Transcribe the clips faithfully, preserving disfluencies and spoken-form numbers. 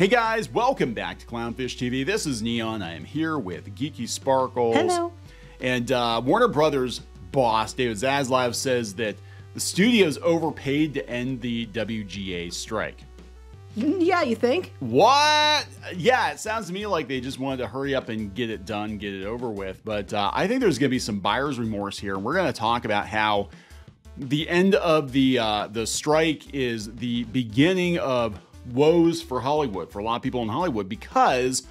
Hey guys, welcome back to Clownfish T V. This is Kneon. I am here with Geeky Sparkles. Hello. And uh, Warner Brothers boss David Zaslav says that the studios overpaid to end the W G A strike. Yeah, you think? What? Yeah, it sounds to me like they just wanted to hurry up and get it done, get it over with. But uh, I think there's going to be some buyer's remorse here. We're going to talk about how the end of the uh, the strike is the beginning of woes for Hollywood, for a lot of people in Hollywood, because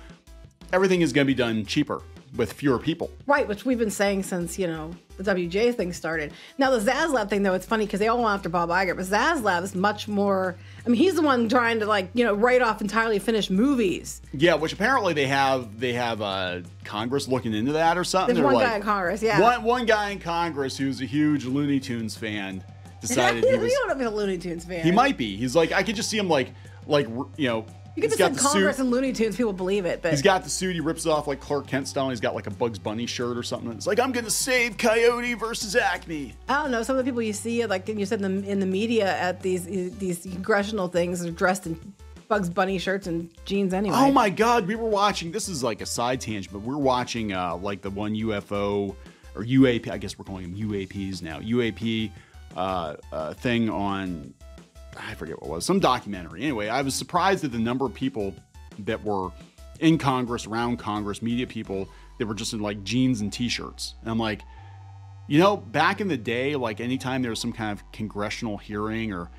everything is going to be done cheaper with fewer people. Right, which we've been saying since, you know, the W G A thing started. Now, the Zaslav thing, though, it's funny because they all went after Bob Iger, but Zaslav is much more, I mean, he's the one trying to, like, you know, write off entirely finished movies. Yeah, which apparently they have they have uh, Congress looking into that or something. There's They're one like, guy in Congress, yeah. One, one guy in Congress who's a huge Looney Tunes fan decided he was... You don't have a Looney Tunes fan. He might be. He's like, I could just see him, like, like you know... You can just say Congress suit. And Looney Tunes, people believe it. But he's got the suit, he rips it off like Clark Kent style. He's got like a Bugs Bunny shirt or something. It's like, I'm going to save Coyote versus Acme. I don't know. Some of the people you see, like you said in the, in the media at these these congressional things, are dressed in Bugs Bunny shirts and jeans anyway. Oh my God. We were watching, this is like a side tangent, but we we're watching uh, like the one U F O or U A P, I guess we're calling them U A Ps now, U A P uh, uh, thing on... I forget what it was, some documentary. Anyway, I was surprised at the number of people that were in Congress, around Congress, media people that were just in like jeans and t-shirts. And I'm like, you know, back in the day, like anytime there was some kind of congressional hearing or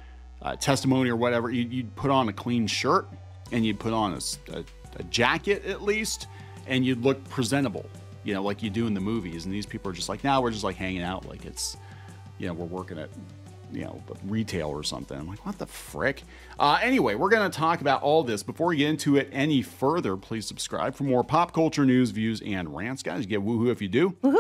uh, testimony or whatever, you'd, you'd put on a clean shirt and you'd put on a, a, a jacket at least, and you'd look presentable, you know, like you do in the movies. And these people are just like, now nah, we're just like hanging out like it's, you know, we're working at... you know, retail or something. I'm like, what the frick? Uh, anyway, we're going to talk about all this. Before we get into it any further, please subscribe for more pop culture news, views, and rants. Guys, get woohoo if you do. Woohoo!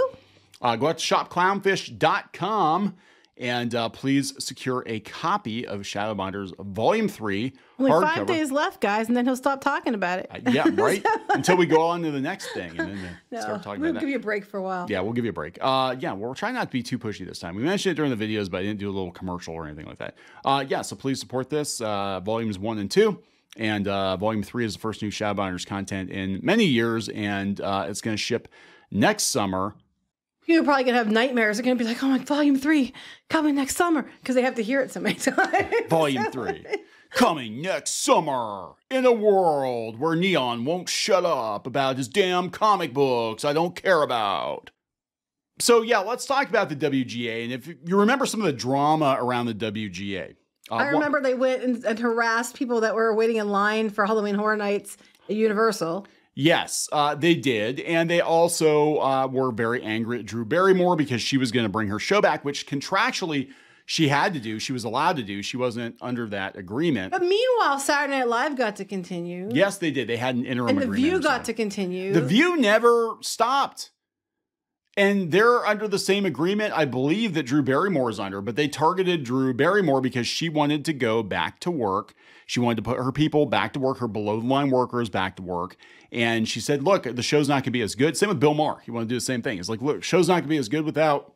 Uh, go out to shop clownfish dot com and uh, please secure a copy of Shadowbinders Volume three. Only hardcover. Five days left, guys, and then he'll stop talking about it. Uh, yeah, right? Until we go on to the next thing and then no, start talking we'll about that. We'll give you a break for a while. Yeah, we'll give you a break. Uh, yeah, we'll try not to be too pushy this time. We mentioned it during the videos, but I didn't do a little commercial or anything like that. Uh, yeah, so please support this. Uh, volumes one and two. And uh, volume three is the first new Shadowbinders content in many years, and uh, it's going to ship next summer. You're probably going to have nightmares. They're going to be like, oh, my, volume three coming next summer. Because they have to hear it so many times. Volume three coming next summer in a world where Kneon won't shut up about his damn comic books I don't care about. So, yeah, let's talk about the W G A. And if you remember some of the drama around the W G A. Uh, I remember they went and, and harassed people that were waiting in line for Halloween Horror Nights at Universal. Yes, uh, they did. And they also uh, were very angry at Drew Barrymore because she was going to bring her show back, which contractually she had to do. She was allowed to do. She wasn't under that agreement. But meanwhile, Saturday Night Live got to continue. Yes, they did. They had an interim agreement. And The View got to continue. The View never stopped. And they're under the same agreement, I believe, that Drew Barrymore is under. But they targeted Drew Barrymore because she wanted to go back to work. She wanted to put her people back to work, her below-the-line workers back to work. And she said, look, the show's not going to be as good. Same with Bill Maher. He wanted to do the same thing. It's like, look, show's not going to be as good without,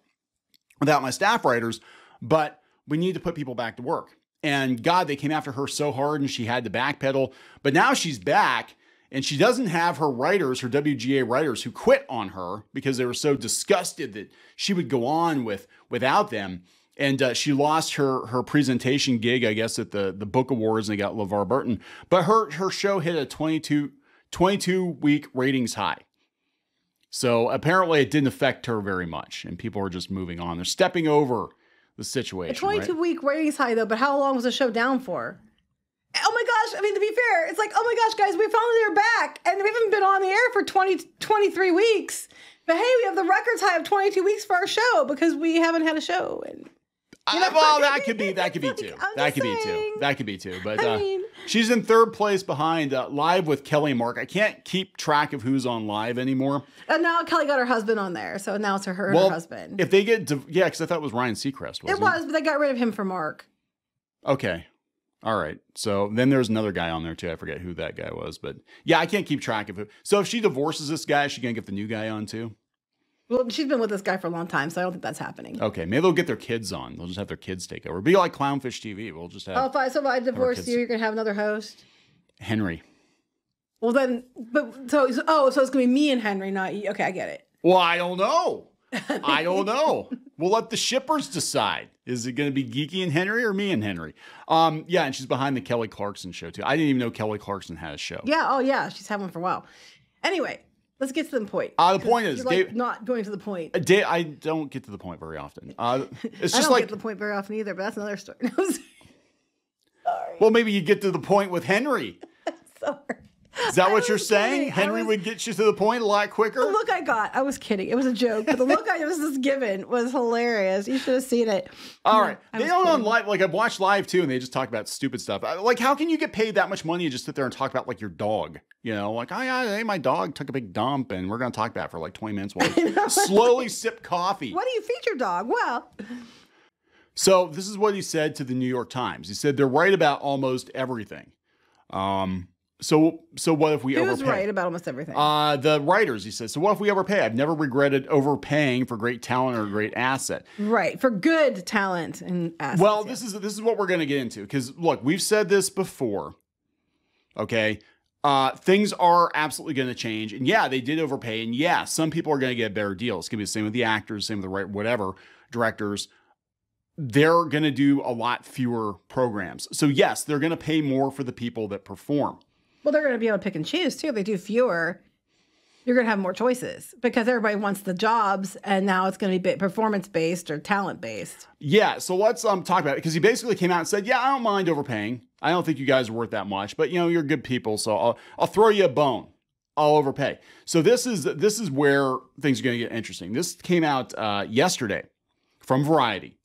without my staff writers, but we need to put people back to work. And God, they came after her so hard and she had to backpedal. But now she's back and she doesn't have her writers, her W G A writers who quit on her because they were so disgusted that she would go on with without them. And uh, she lost her her presentation gig, I guess, at the, the book awards, and they got LeVar Burton. But her her show hit a twenty-two week ratings high. So apparently it didn't affect her very much. And people are just moving on. They're stepping over the situation. A twenty-two week right? ratings high, though. But how long was the show down for? Oh, my gosh. I mean, to be fair, it's like, oh, my gosh, guys, we finally are back. And we haven't been on the air for twenty, twenty-three weeks. But, hey, we have the records high of twenty-two weeks for our show because we haven't had a show in... You know, uh, well, that could be, that could be like, two. That could saying. be two. That could be two. But uh, I mean, she's in third place behind uh, Live with Kelly and Mark. I can't keep track of who's on Live anymore. And now Kelly got her husband on there. So now it's her, her, well, her husband. If they get, yeah, because I thought it was Ryan Seacrest. Wasn't it was, it? but they got rid of him for Mark. Okay. All right. So then there's another guy on there too. I forget who that guy was, but yeah, I can't keep track of it. So if she divorces this guy, is she going to get the new guy on too? Well, she's been with this guy for a long time, so I don't think that's happening. Okay, maybe they'll get their kids on. They'll just have their kids take over. Be like Clownfish T V. We'll just have... Oh, if I, so if I divorce you, you're going to have another host? Henry. Well, then, but so it's, oh, so it's gonna be me and Henry, not you. Okay, I get it. Well, I don't know. I don't know. We'll let the shippers decide. Is it going to be Geeky and Henry or me and Henry? Um, yeah, and she's behind the Kelly Clarkson show, too. I didn't even know Kelly Clarkson had a show. Yeah, oh, yeah. She's had one for a while. Anyway, let's get to the point. Uh, the point is... You're, like, Dave, not going to the point. Dave, I don't get to the point very often. Uh, it's just I don't like, get to the point very often either, but that's another story. No, sorry. Sorry. Well, maybe you get to the point with Henry. Sorry. Is that I what you're saying? Kidding. Henry was, would get you to the point a lot quicker? The look I got. I was kidding. It was a joke. But the look I was just given was hilarious. You should have seen it. All right. I they don't on live. Like, I've watched live, too, and they just talk about stupid stuff. Like, how can you get paid that much money and just sit there and talk about, like, your dog? You know, like, I, I, hey, my dog took a big dump, and we're going to talk about it for, like, twenty minutes while we slowly sip coffee. What do you feed your dog? Well... So this is what he said to the New York Times. He said, they're right about almost everything. Um... So, so what if we overpay? Who's right about almost everything? Uh, the writers, he says. So what if we overpay? I've never regretted overpaying for great talent or a great asset. Right, for good talent and assets. Well, yeah. this is this is what we're going to get into. Because, look, we've said this before, okay? Uh, things are absolutely going to change. And, yeah, they did overpay. And, yeah, some people are going to get better deals. It's going to be the same with the actors, same with the right, whatever, directors. They're going to do a lot fewer programs. So, yes, they're going to pay more for the people that perform. Well, they're going to be able to pick and choose, too. If they do fewer, you're going to have more choices because everybody wants the jobs, and now it's going to be performance-based or talent-based. Yeah, so let's um, talk about it because he basically came out and said, yeah, I don't mind overpaying. I don't think you guys are worth that much, but, you know, you're good people, so I'll, I'll throw you a bone. I'll overpay. So this is, this is where things are going to get interesting. This came out uh, yesterday from Variety.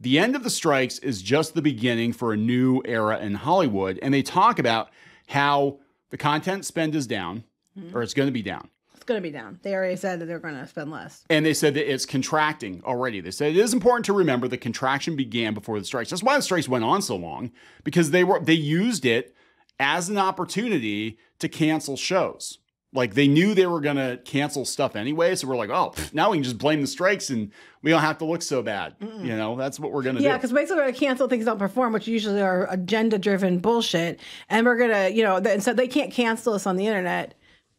The end of the strikes is just the beginning for a new era in Hollywood, and they talk about how the content spend is down, mm-hmm. or it's going to be down. It's going to be down. They already said that they're going to spend less. And they said that it's contracting already. They said it is important to remember the contraction began before the strikes. That's why the strikes went on so long, because they were they used it as an opportunity to cancel shows. Like, they knew they were going to cancel stuff anyway, so we're like, oh, pff, now we can just blame the strikes and we don't have to look so bad. Mm-mm. You know, that's what we're going to yeah, do. Yeah, because basically we're going to cancel things don't perform, which usually are agenda-driven bullshit. And we're going to, you know, and so they can't cancel us on the internet.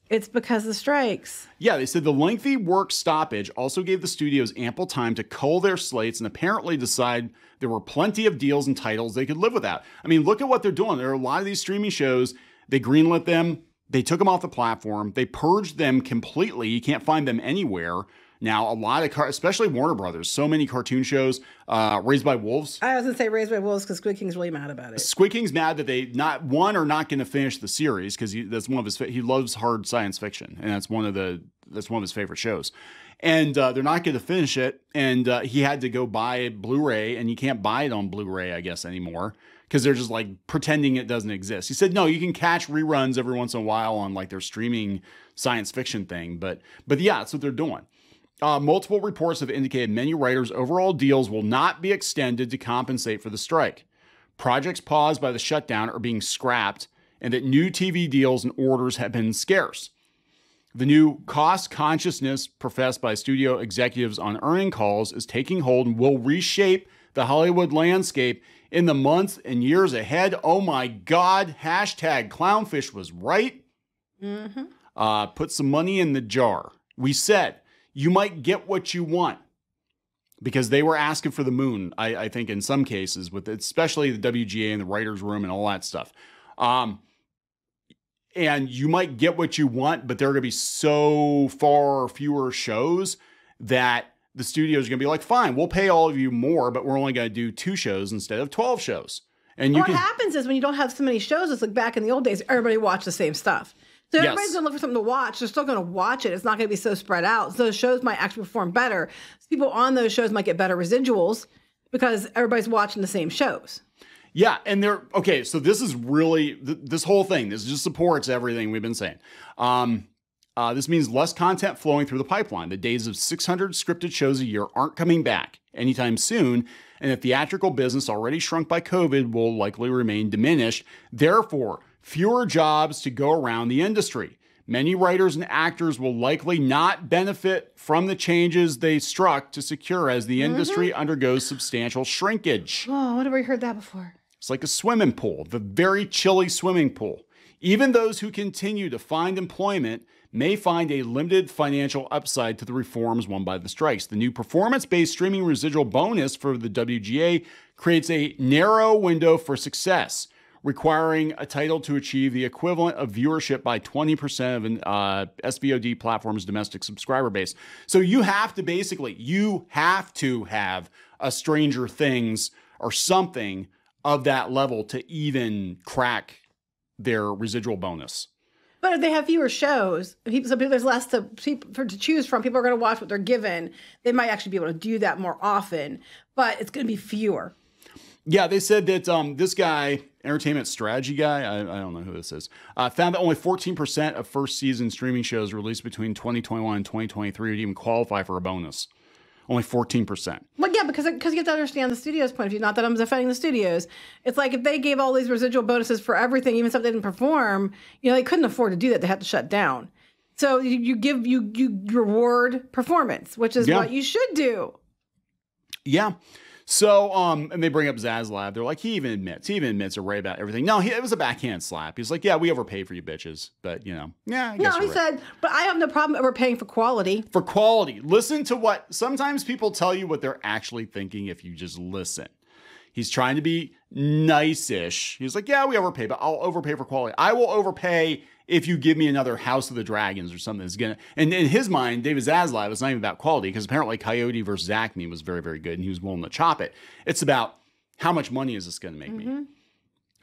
It's because of the strikes. Yeah, they said the lengthy work stoppage also gave the studios ample time to cull their slates and apparently decide there were plenty of deals and titles they could live without. I mean, look at what they're doing. There are a lot of these streaming shows, they greenlit them. They took them off the platform. They purged them completely. You can't find them anywhere. Now, a lot of, car especially Warner Brothers, so many cartoon shows, uh, Raised by Wolves. I was going to say Raised by Wolves because Squid King's really mad about it. Squid King's mad that they, not one, are not going to finish the series because that's one of his, he loves hard science fiction. And that's one of the, that's one of his favorite shows. And uh, they're not going to finish it. And uh, he had to go buy Blu-ray, and you can't buy it on Blu-ray, I guess, anymore. Because they're just, like, pretending it doesn't exist. He said, no, you can catch reruns every once in a while on, like, their streaming science fiction thing. But, but yeah, that's what they're doing. Uh, multiple reports have indicated many writers' overall deals will not be extended to compensate for the strike. Projects paused by the shutdown are being scrapped, and that new T V deals and orders have been scarce. The new cost consciousness professed by studio executives on earning calls is taking hold and will reshape the Hollywood landscape in the months and years ahead. Oh my God, hashtag Clownfish was right. Mm-hmm. Uh, put some money in the jar. We said, you might get what you want because they were asking for the moon, I, I think in some cases, with especially the W G A and the writer's room and all that stuff. Um, and you might get what you want, but there are going to be so far fewer shows that the studio is going to be like, fine, we'll pay all of you more, but we're only going to do two shows instead of twelve shows. And you well, can... what happens is when you don't have so many shows, it's like back in the old days, everybody watched the same stuff. So everybody's yes. going to look for something to watch. They're still going to watch it. It's not going to be so spread out. So those shows might actually perform better. So people on those shows might get better residuals because everybody's watching the same shows. Yeah, and they're, okay, so this is really, th this whole thing, this just supports everything we've been saying. Um... Uh, this means less content flowing through the pipeline. The days of six hundred scripted shows a year aren't coming back anytime soon, and the theatrical business already shrunk by COVID will likely remain diminished. Therefore, fewer jobs to go around the industry. Many writers and actors will likely not benefit from the changes they struck to secure as the mm-hmm. industry undergoes substantial shrinkage. Oh, when have we heard that before? It's like a swimming pool, the very chilly swimming pool. Even those who continue to find employment may find a limited financial upside to the reforms won by the strikes. The new performance-based streaming residual bonus for the W G A creates a narrow window for success, requiring a title to achieve the equivalent of viewership by twenty percent of an uh, S V O D platform's domestic subscriber base. So you have to basically, you have to have a Stranger Things or something of that level to even crack their residual bonus. But if they have fewer shows, people, so people, there's less to, for, to choose from. People are going to watch what they're given. They might actually be able to do that more often, but it's going to be fewer. Yeah, they said that um, this guy, entertainment strategy guy, I, I don't know who this is, uh, found that only fourteen percent of first season streaming shows released between twenty twenty-one and twenty twenty-three would even qualify for a bonus. Only fourteen percent. Well, yeah, because because you have to understand the studio's point of view. Not that I'm defending the studios. It's like if they gave all these residual bonuses for everything, even stuff they didn't perform, you know, they couldn't afford to do that. They had to shut down. So you, you give you you reward performance, which is yeah. what you should do. Yeah. So, um, and they bring up Zaslav. They're like, he even admits, he even admits array about everything. No, he, it was a backhand slap. He's like, yeah, we overpaid for you bitches, but you know, yeah. I guess no, he right. said, but I have no problem overpaying for quality. For quality. Listen to what, sometimes people tell you what they're actually thinking if you just listen. He's trying to be nice-ish. He's like, yeah, we overpay, but I'll overpay for quality. I will overpay if you give me another House of the Dragons or something that's gonna, and in his mind, David Zaslav, it's not even about quality, because apparently Coyote versus Acme was very, very good, and he was willing to chop it. It's about how much money is this gonna make mm-hmm. me?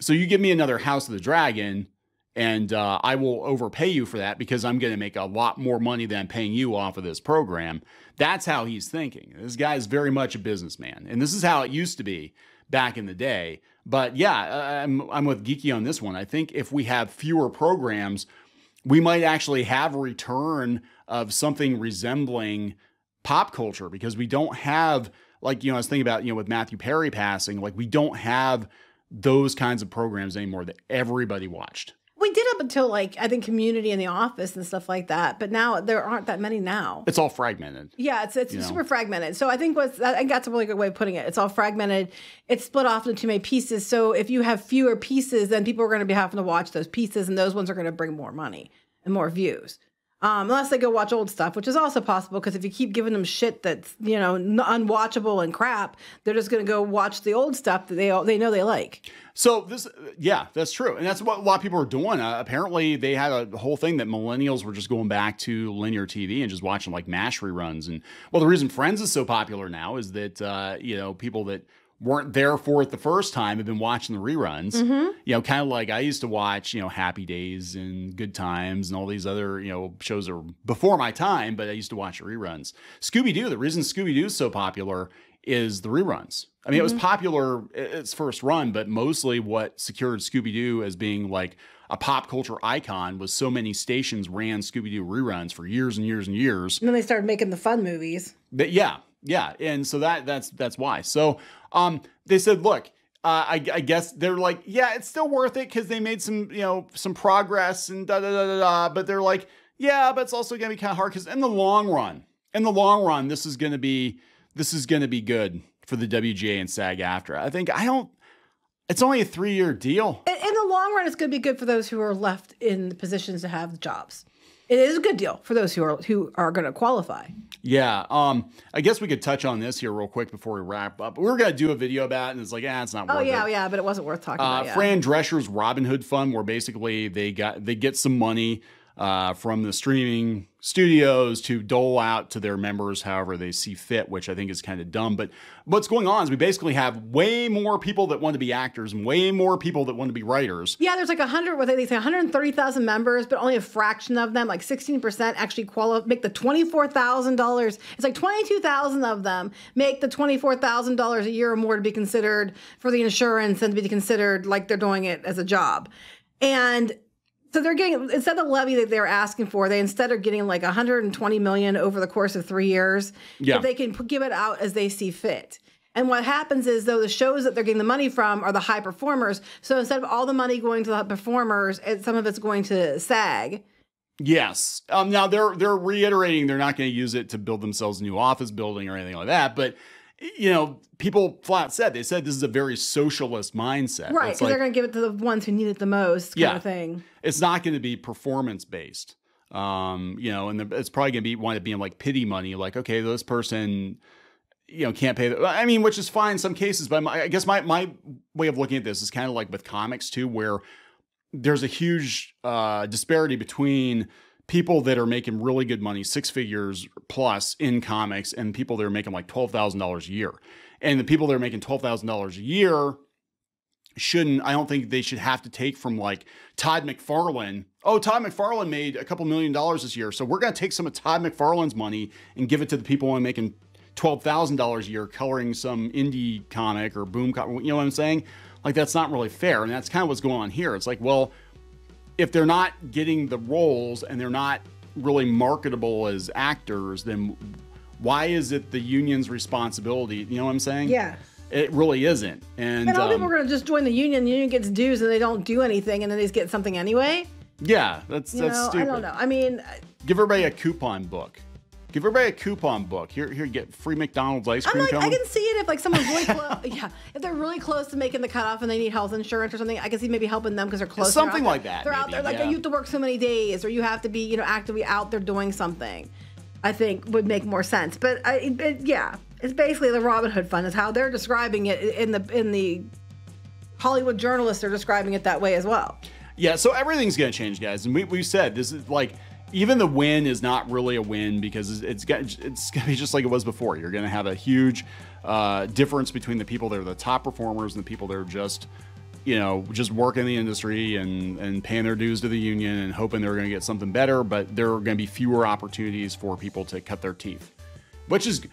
So you give me another House of the Dragon, and uh, I will overpay you for that because I'm gonna make a lot more money than I'm paying you off of this program. That's how he's thinking. This guy is very much a businessman, and this is how it used to be back in the day. But yeah, I'm, I'm with Geeky on this one. I think if we have fewer programs, we might actually have a return of something resembling pop culture, because we don't have, like, you know, I was thinking about, you know, with Matthew Perry passing, like we don't have those kinds of programs anymore that everybody watched. We did up until, like, I think Community and The Office and stuff like that. But now there aren't that many now. It's all fragmented. Yeah, it's it's super know? fragmented. So I think what's, I think that's a really good way of putting it. It's all fragmented. It's split off into too many pieces. So if you have fewer pieces, then people are going to be having to watch those pieces. And those ones are going to bring more money and more views. Um, unless they go watch old stuff, which is also possible, because if you keep giving them shit that's, you know, unwatchable and crap, they're just going to go watch the old stuff that they they know they like. So this, yeah, that's true. And that's what a lot of people are doing. Uh, apparently they had a whole thing that millennials were just going back to linear T V and just watching like MASH reruns. And well, the reason Friends is so popular now is that, uh, you know, people that weren't there for it the first time have been watching the reruns, mm-hmm. you know, kind of like I used to watch, you know, Happy Days and Good Times and all these other, you know, shows that are before my time, but I used to watch reruns. Scooby-Doo, the reason Scooby-Doo is so popular is the reruns. I mean, mm-hmm. it was popular its first run, but mostly what secured Scooby-Doo as being like a pop culture icon was so many stations ran Scooby-Doo reruns for years and years and years. And then they started making the fun movies. But yeah. Yeah, and so that that's that's why. So um, they said, look, uh, I, I guess they're like, yeah, it's still worth it because they made some, you know, some progress and da da da da da. But they're like, yeah, but it's also gonna be kind of hard because in the long run, in the long run, this is gonna be this is gonna be good for the W G A and SAG-AFTRA. I think I don't. It's only a three-year deal. In, in the long run, it's gonna be good for those who are left in the positions to have jobs. It is a good deal for those who are who are going to qualify. Yeah, um, I guess we could touch on this here real quick before we wrap up. We were going to do a video about it, and it's like, ah, it's not worth it. Oh yeah, yeah, but it wasn't worth talking about. Uh, Fran Drescher's Robin Hood Fund, where basically they got they get some money uh, from the streaming studios to dole out to their members however they see fit, which I think is kind of dumb. But what's going on is we basically have way more people that want to be actors and way more people that want to be writers. Yeah, there's like a hundred, what they say, one hundred thirty thousand members, but only a fraction of them, like sixteen percent actually qualify, make the twenty-four thousand dollars. It's like twenty-two thousand of them make the twenty-four thousand dollars a year or more to be considered for the insurance and to be considered like they're doing it as a job. And so they're getting, instead of the levy that they're asking for, they instead are getting like one hundred twenty million dollars over the course of three years. Yeah. But they can give it out as they see fit. And what happens is, though, the shows that they're getting the money from are the high performers. So instead of all the money going to the performers, some of it's going to SAG. Yes. Um, now, they're, they're reiterating they're not going to use it to build themselves a new office building or anything like that. But you know, people flat said, they said this is a very socialist mindset. Right, because like, they're going to give it to the ones who need it the most kind yeah, of thing. It's not going to be performance-based. Um, you know, and the, it's probably going to be one of being like pity money, like, okay, this person, you know, can't pay. The, I mean, which is fine in some cases, but my, I guess my, my way of looking at this is kind of like with comics too, where there's a huge uh, disparity between people that are making really good money, six figures plus in comics, and people that are making like twelve thousand dollars a year. And the people that are making twelve thousand dollars a year shouldn't, I don't think they should have to take from like Todd McFarlane. Oh, Todd McFarlane made a couple million dollars this year, so we're going to take some of Todd McFarlane's money and give it to the people who are making twelve thousand dollars a year coloring some indie comic or boom comic. You know what I'm saying? Like, that's not really fair. And that's kind of what's going on here. It's like, well, if they're not getting the roles and they're not really marketable as actors, then why is it the union's responsibility? You know what I'm saying? Yeah. It really isn't. And, and all um, people are going to just join the union. The union gets dues and they don't do anything, and then they just get something anyway. Yeah, that's, that's know, stupid. I don't know. I mean, give everybody a coupon book. Give everybody a coupon book. Here, here, get free McDonald's ice cream. I'm like, coming. I can see it if like someone's really close. Yeah, if they're really close to making the cutoff and they need health insurance or something, I can see maybe helping them because they're close. Something like that. They're maybe out there, like yeah. you have to work so many days, or you have to be, you know, actively out there doing something. I think would make more sense. But I, it, it, yeah, it's basically the Robin Hood Fund is how they're describing it in the in the Hollywood journalists are describing it that way as well. Yeah, so everything's gonna change, guys, and we we said this is like. Even the win is not really a win because it's it's gonna be just like it was before. You're gonna have a huge uh, difference between the people that are the top performers and the people that are just, you know, just working in the industry and and paying their dues to the union and hoping they're gonna get something better. But there are gonna be fewer opportunities for people to cut their teeth, which is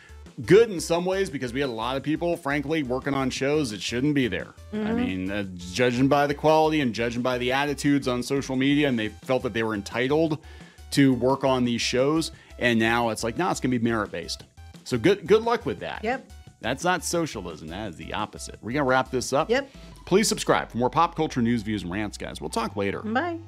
good in some ways because we had a lot of people, frankly, working on shows that shouldn't be there. Mm-hmm. I mean, uh, judging by the quality and judging by the attitudes on social media, and they felt that they were entitled to work on these shows, and now it's like, no, nah, it's gonna be merit-based. So good good luck with that. Yep. That's not socialism, that is the opposite. We're gonna wrap this up. Yep. Please subscribe for more pop culture news, views, and rants, guys. We'll talk later. Bye.